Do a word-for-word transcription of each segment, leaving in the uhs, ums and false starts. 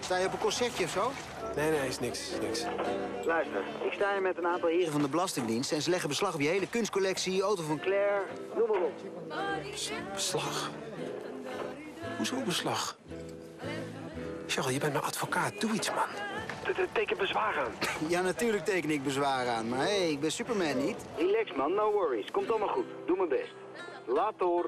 Sta je op een concertje of zo? Nee, nee, is niks, niks. Luister, ik sta hier met een aantal heren van de Belastingdienst... en ze leggen beslag op je hele kunstcollectie, auto van Claire, noem maar op. Beslag? Hoezo beslag? Charles, je bent mijn advocaat. Doe iets, man. Teken bezwaar aan. Ja, natuurlijk teken ik bezwaar aan, maar hé, hey, ik ben Superman niet. Relax, man, no worries. Komt allemaal goed. Doe mijn best. Later.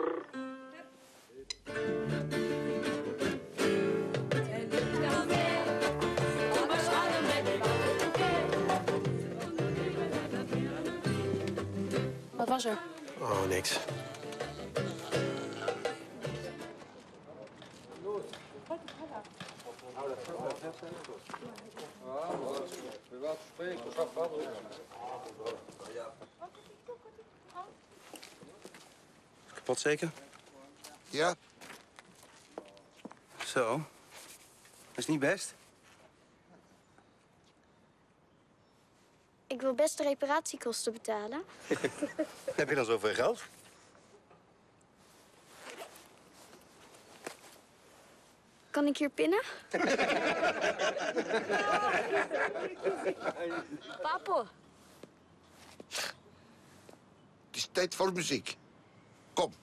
Wat was er? Oh, niks. Kapot zeker? Ja. Zo. Dat is niet best. Ik wil best de reparatiekosten betalen. Heb je dan zoveel geld? Kan ik hier pinnen? Papa. Het is tijd voor muziek. Kom.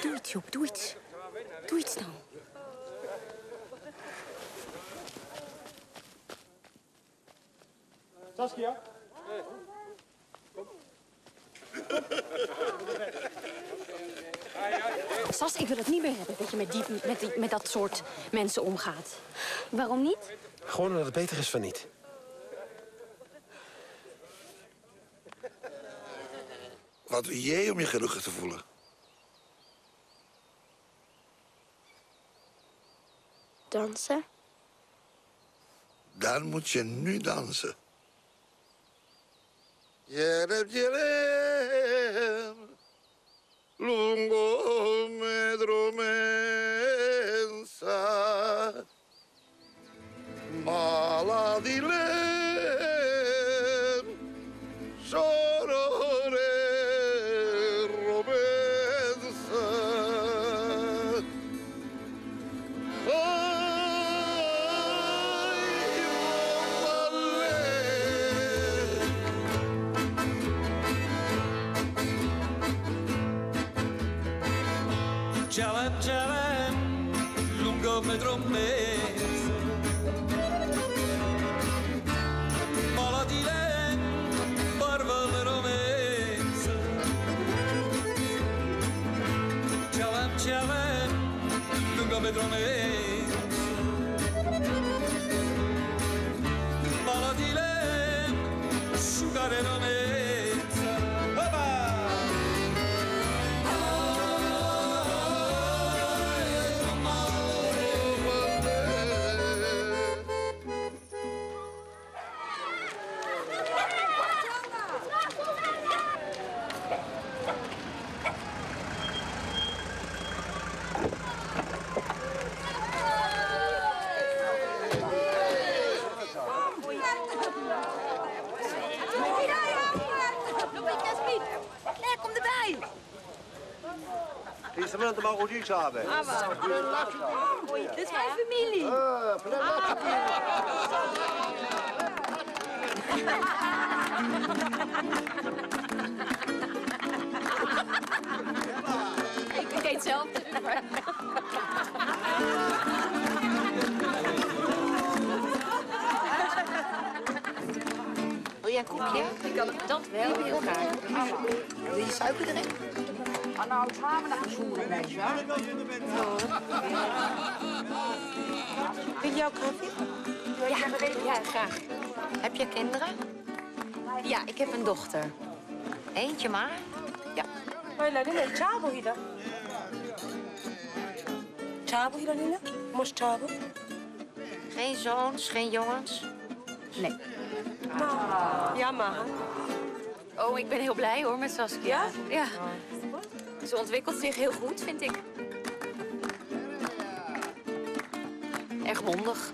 Doe het, Joep. Doe iets. Doe iets dan. Saskia? Hey. Kom. Sas, ik wil het niet meer hebben dat je met, die, met, die, met dat soort mensen omgaat. Waarom niet? Gewoon omdat het beter is van niet. Wat doe jij om je gelukkig te voelen? Dansen? Dan moet je nu dansen. Lungo medro mensa maladilem sorore robensa Jalan, jalan, lungo me dromes. Maladiren, barba me romes. Jalan, jalan, lungo me dromes. Maladiren, sugar me romes. Ze willen het maar goed iets hebben. Dit is mijn familie. Ik deed hetzelfde. Wil jij een koekje? Dat wel, heel graag. Wil je suiker erin? En nou gaan we naar de zoenen, weet je wel. Wil je ook koffie? Ja, ja, graag. Heb je kinderen? Ja, ik heb een dochter. Eentje maar? Ja. ويلا نينا جابوا هيدا جابوا هيدا نينا مش جابوا geen zoons, geen jongens? Nee. Ah. Jammer. Oh, ik ben heel blij hoor met Saskia. Ja? Ja. Ze ontwikkelt zich heel goed, vind ik. Echt mondig.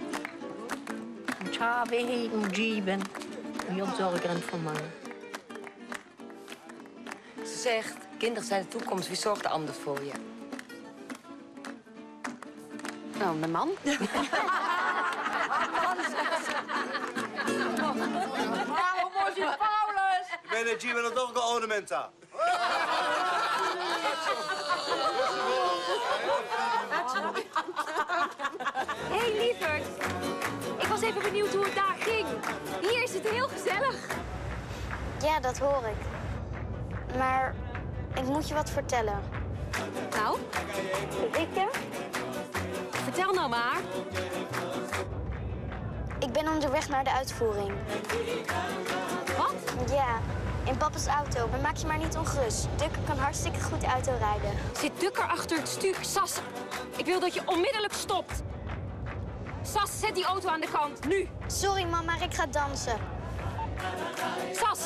Ze zegt, kinderen zijn de toekomst. Wie zorgt er anders voor je? Nou, mijn man. Waarom was je Paulus? Ik ben een G, ben een donkere ornamenta. Hé, hey, lieverd. Ik was even benieuwd hoe het daar ging. Hier is het heel gezellig. Ja, dat hoor ik. Maar ik moet je wat vertellen. Nou? Ik hè? Vertel nou maar. Ik ben onderweg naar de uitvoering. Wat? Ja, in papa's auto. Maar maak je maar niet ongerust. Dukker kan hartstikke goed auto rijden. Zit Dukker achter het stuur? Sas, ik wil dat je onmiddellijk stopt. Sas, zet die auto aan de kant, nu. Sorry, mama, maar ik ga dansen. Sas!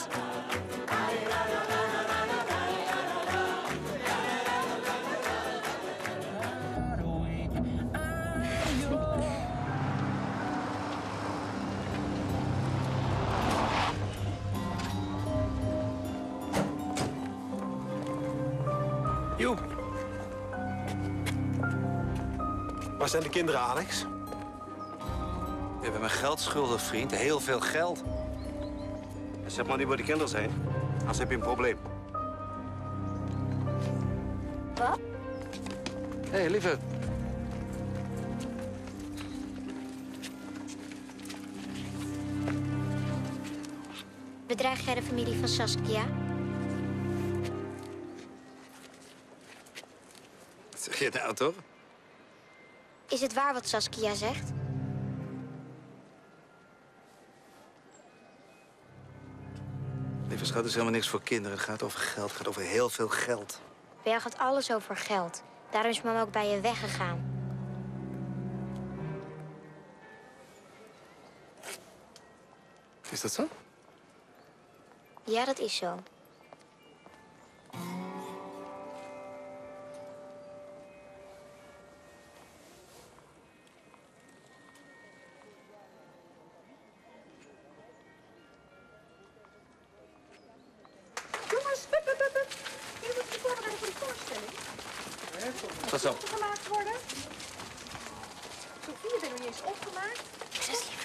Joep. Waar zijn de kinderen, Alex? We hebben mijn geld schuldig, vriend. Heel veel geld. Zeg maar niet waar de kinderen zijn. Anders heb je een probleem. Wat? Hé, hey, lieve. Bedreig jij de familie van Saskia? Wat zeg je nou, toch? Is het waar wat Saskia zegt? Lieve schat, is helemaal niks voor kinderen. Het gaat over geld, het gaat over heel veel geld. Bij jou gaat alles over geld. Daarom is mama ook bij je weggegaan. Is dat zo? Ja, dat is zo. Wat zo? Sofie, je bent nog niet eens opgemaakt.